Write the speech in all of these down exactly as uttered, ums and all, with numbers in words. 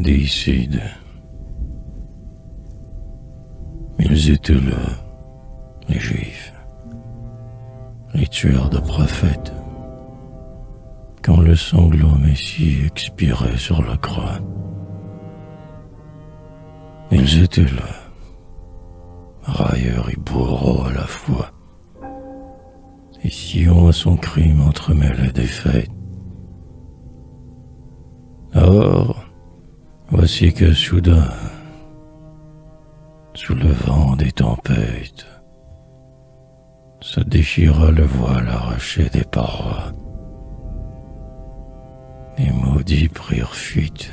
déicides. Ils étaient là, les Juifs, les tueurs de prophètes, quand le sanglant Messie expirait sur la croix. Ils étaient là, railleurs et bourreaux à la fois, et sillons à son crime entremêlés des faits. Or, voici que soudain, sous le vent des tempêtes, se déchira le voile arraché des parois. Les maudits prirent fuite.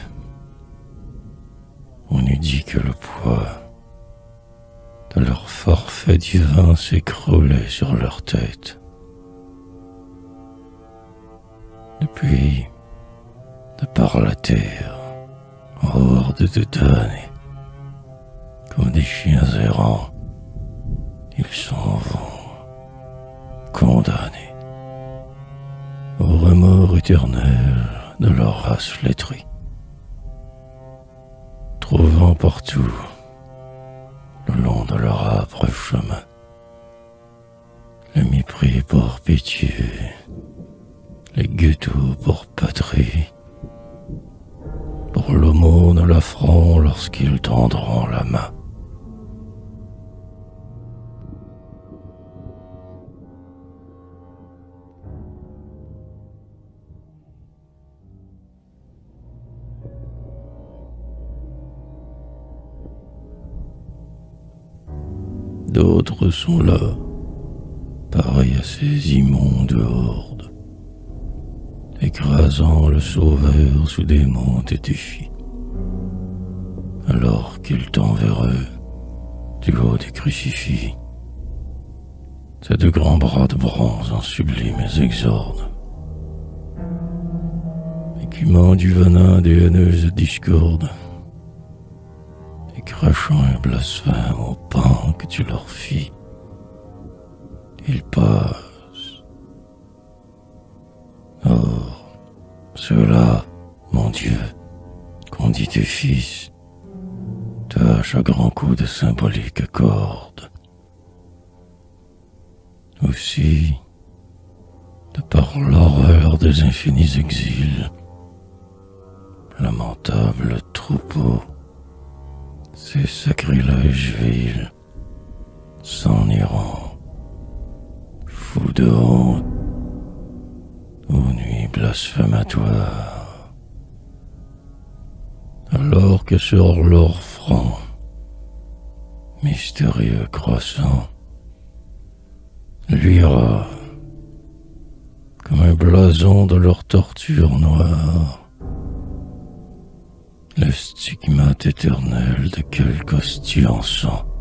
On eût dit que le poids de leur forfait divin s'écroulait sur leur tête. Depuis, de par la terre, en horde de damnés, comme des chiens errants, ils s'en vont, condamnés, au remords éternel de leur race flétrie, trouvant partout, le long de leur âpre chemin, le mépris pour pitié, les ghettos pour patrie, pour l'aumône à l'affront lorsqu'ils tendront la main. D'autres sont là, pareils à ces immondes hordes, écrasant le Sauveur sous des montes et défis, alors qu'il tend vers eux, du haut des crucifix, ses deux grands bras de bronze en sublimes exordes, écumant du venin des haineuses discordes, et crachant un blasphème au pain que tu leur fis, ils passent. Ceux-là, mon Dieu, qu'on dit tes fils, tâche à grands coups de symbolique corde. Aussi, de par l'horreur des infinis exils, lamentable troupeau, ces sacrilèges vils s'en iront, fous de honte, aux nuits blasphématoires, alors que sur leur front, mystérieux croissant, luira, comme un blason de leur torture noire, le stigmate éternel de quelque hostie en sang.